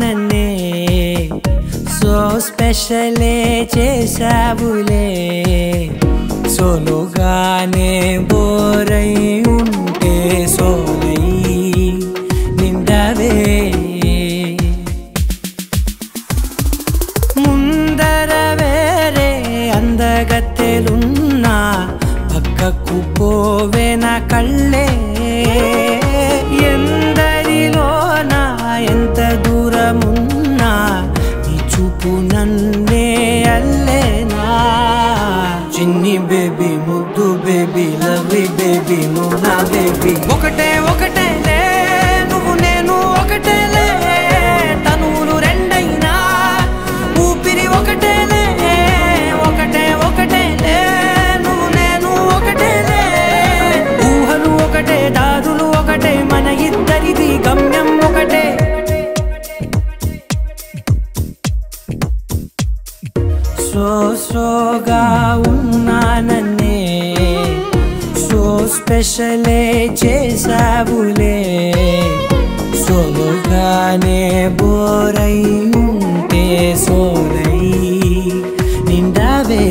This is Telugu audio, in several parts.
మననే సో స్పెషలే చేసావులే సోలోగానే బోరై ఉంటే సోలై నిండవే ముందర వేరే అందగత్తెలున్నా పక్కకు పోవే నా కళ్ళే నన్నే అల్లేనా చిన్ని బేబీ ముద్దు బేబీ లవ్లీ బేబీ నువ్వు నా బేబీ ఒకటే ఒకటేలే నువ్వు నేను ఒకటేలే తనువులు రెండైనా ఊపిరి ఒకటేలే ఒకటే ఒకటేలే నువ్వు నేను ఒకటేలే ఊహలు ఒకటే దారులు ఒకటే మన ఇద్దరిది గమ్యం ఒకటే సో సోగా ఉన్నానన్నే సో స్పెషలే చేసావులే సోలోగానే బోరై ఉంటే సోలై నిండవే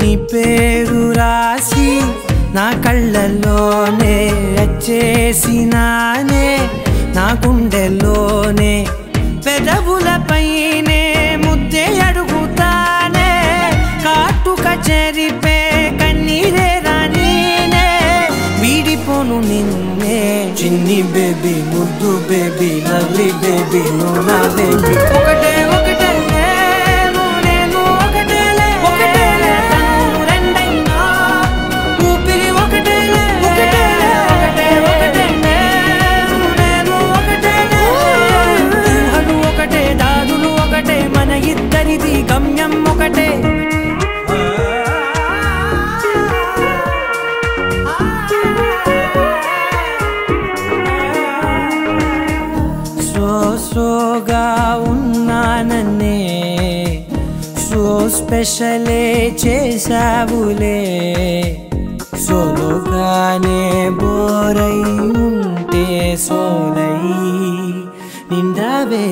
నీ పేరు రాసి నా కళ్ళల్లోనే వచ్చేసినానే నా గుండెల్లోనే పెదవులపైనే ముద్దే అడుగుతానే కాటుక చెరిపే కన్నీరే రానీనే వీడిపోను నిన్నే చిన్ని బేబీ ముద్దు బేబీ లవ్లీ బేబీ నువ్వు నా బేబీ ఒకటే ఒకటే సోగా ఉన్నానన్నే సో స్పెషలే చేసావులే సోలోగానే బోరై ఉంటే సోలై నిండవే.